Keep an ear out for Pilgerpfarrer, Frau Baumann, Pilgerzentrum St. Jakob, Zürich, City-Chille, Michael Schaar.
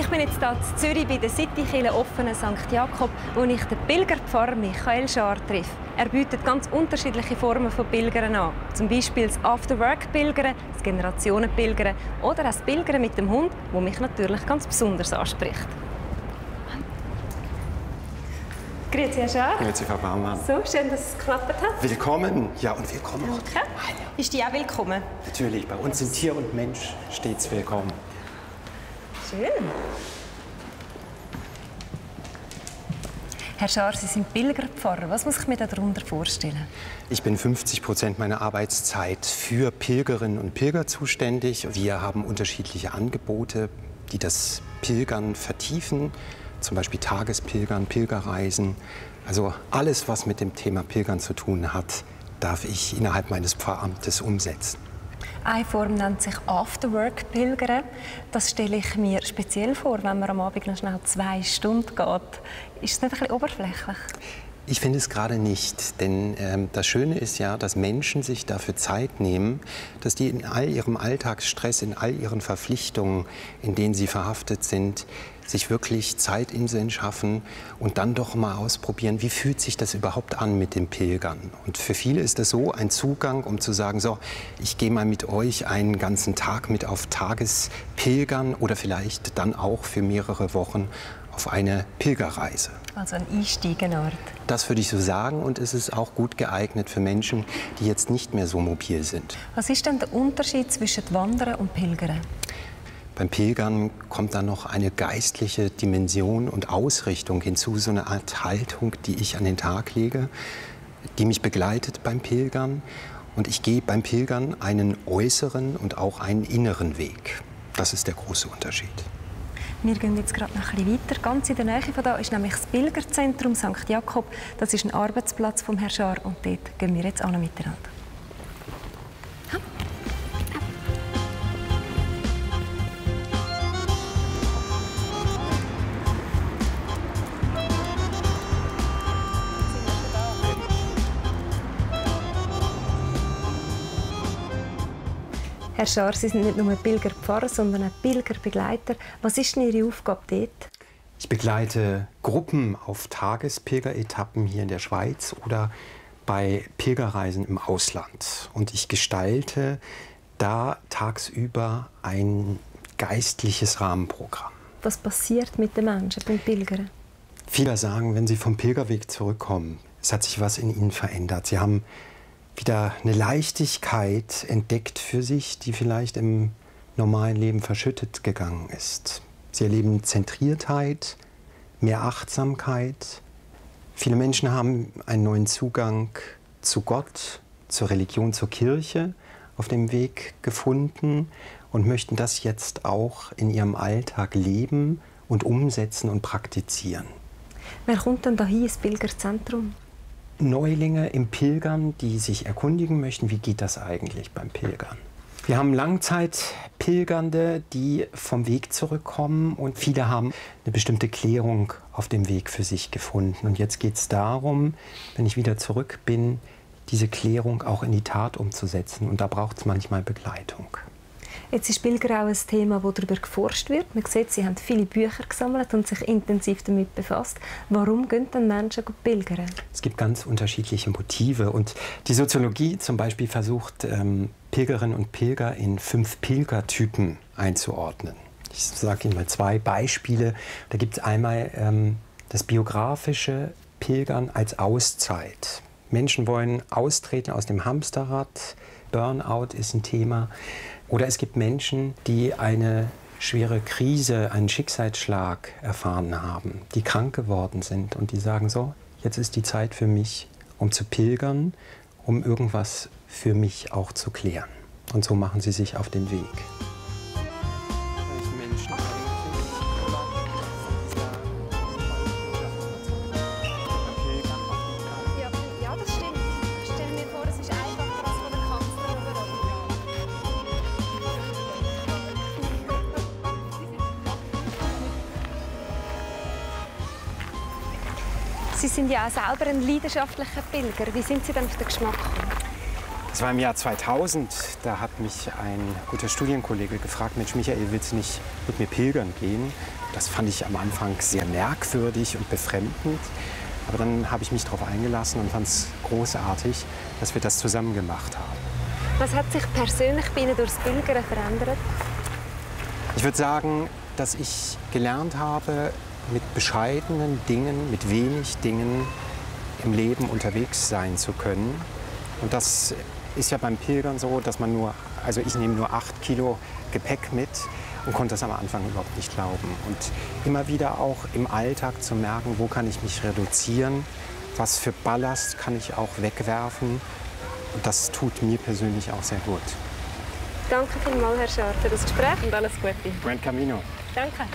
Ich bin jetzt hier in Zürich bei der City-Chille offenen St. Jakob, wo ich den Pilgerpfarrer Michael Schaar treffe. Er bietet ganz unterschiedliche Formen von Pilgern an. Zum Beispiel das After-Work-Pilgern, das Generationen-Pilgern oder das Pilgern mit dem Hund, das mich natürlich ganz besonders anspricht. Grüezi, Herr Schaar. Grüezi, Frau Baumann. So, schön, dass es geklappt hat. Willkommen. Ja, und willkommen. Danke. Ist die auch willkommen? Natürlich, bei uns sind Tier und Mensch stets willkommen. Schön. Herr Schaar, Sie sind Pilgerpfarrer. Was muss ich mir darunter vorstellen? Ich bin 50% meiner Arbeitszeit für Pilgerinnen und Pilger zuständig. Wir haben unterschiedliche Angebote, die das Pilgern vertiefen. Zum Beispiel Tagespilgern, Pilgerreisen. Also alles, was mit dem Thema Pilgern zu tun hat, darf ich innerhalb meines Pfarramtes umsetzen. Eine Form nennt sich Afterwork-Pilgern. Das stelle ich mir speziell vor, wenn man am Abend noch schnell 2 Stunden geht. Ist es nicht ein bisschen oberflächlich? Ich finde es gerade nicht, denn das Schöne ist ja, dass Menschen sich dafür Zeit nehmen, dass die in all ihrem Alltagsstress, in all ihren Verpflichtungen, in denen sie verhaftet sind, sich wirklich Zeitinseln schaffen und dann doch mal ausprobieren, wie fühlt sich das überhaupt an mit dem Pilgern. Und für viele ist das so ein Zugang, um zu sagen, so, ich gehe mal mit euch einen ganzen Tag mit auf Tagespilgern oder vielleicht dann auch für mehrere Wochen auf eine Pilgerreise. Also ein Einstiegenort. Das würde ich so sagen, und es ist auch gut geeignet für Menschen, die jetzt nicht mehr so mobil sind. Was ist denn der Unterschied zwischen Wandern und Pilgern? Beim Pilgern kommt dann noch eine geistliche Dimension und Ausrichtung hinzu, so eine Art Haltung, die ich an den Tag lege, die mich begleitet beim Pilgern. Und ich gehe beim Pilgern einen äußeren und auch einen inneren Weg. Das ist der große Unterschied. Wir gehen jetzt gerade noch ein bisschen weiter. Ganz in der Nähe von da ist nämlich das Pilgerzentrum St. Jakob. Das ist ein Arbeitsplatz vom Herrn Schaar, und dort gehen wir jetzt auch noch miteinander. Herr Schaar, Sie sind nicht nur Pilgerpfarrer, sondern auch Pilgerbegleiter. Was ist denn Ihre Aufgabe dort? Ich begleite Gruppen auf Tagespilgeretappen hier in der Schweiz oder bei Pilgerreisen im Ausland. Und ich gestalte da tagsüber ein geistliches Rahmenprogramm. Was passiert mit den Menschen beim Pilgern? Viele sagen, wenn sie vom Pilgerweg zurückkommen, es hat sich was in ihnen verändert. Sie haben wieder eine Leichtigkeit entdeckt für sich, die vielleicht im normalen Leben verschüttet gegangen ist. Sie erleben Zentriertheit, mehr Achtsamkeit. Viele Menschen haben einen neuen Zugang zu Gott, zur Religion, zur Kirche auf dem Weg gefunden und möchten das jetzt auch in ihrem Alltag leben und umsetzen und praktizieren. Wer kommt denn da hier ins Pilgerzentrum? Neulinge im Pilgern, die sich erkundigen möchten, wie geht das eigentlich beim Pilgern. Wir haben Langzeitpilgernde, die vom Weg zurückkommen, und viele haben eine bestimmte Klärung auf dem Weg für sich gefunden. Und jetzt geht es darum, wenn ich wieder zurück bin, diese Klärung auch in die Tat umzusetzen, und da braucht es manchmal Begleitung. Jetzt ist Pilgern auch ein Thema, das darüber geforscht wird. Man sieht, Sie haben viele Bücher gesammelt und sich intensiv damit befasst. Warum gehen denn Menschen pilgern? Es gibt ganz unterschiedliche Motive. Und die Soziologie zum Beispiel versucht, Pilgerinnen und Pilger in 5 Pilgertypen einzuordnen. Ich sage Ihnen mal 2 Beispiele. Da gibt es einmal das biografische Pilgern als Auszeit. Menschen wollen austreten aus dem Hamsterrad. Burnout ist ein Thema. Oder es gibt Menschen, die eine schwere Krise, einen Schicksalsschlag erfahren haben, die krank geworden sind und die sagen so, jetzt ist die Zeit für mich, um zu pilgern, um irgendwas für mich auch zu klären. Und so machen sie sich auf den Weg. Sie sind ja auch selber ein leidenschaftlicher Pilger. Wie sind Sie denn auf den Geschmack gekommen? Das war im Jahr 2000. Da hat mich ein guter Studienkollege gefragt, Mensch Michael, willst du nicht mit mir pilgern gehen? Das fand ich am Anfang sehr merkwürdig und befremdend. Aber dann habe ich mich darauf eingelassen und fand es großartig, dass wir das zusammen gemacht haben. Was hat sich persönlich bei Ihnen durchs Pilgern verändert? Ich würde sagen, dass ich gelernt habe, mit bescheidenen Dingen, mit wenig Dingen im Leben unterwegs sein zu können. Und das ist ja beim Pilgern so, dass man nur, also ich nehme nur 8 Kilo Gepäck mit und konnte das am Anfang überhaupt nicht glauben. Und immer wieder auch im Alltag zu merken, wo kann ich mich reduzieren, was für Ballast kann ich auch wegwerfen. Und das tut mir persönlich auch sehr gut. Danke vielmals, Herr Schaar, für das Gespräch und alles Gute. Buen Camino. Danke.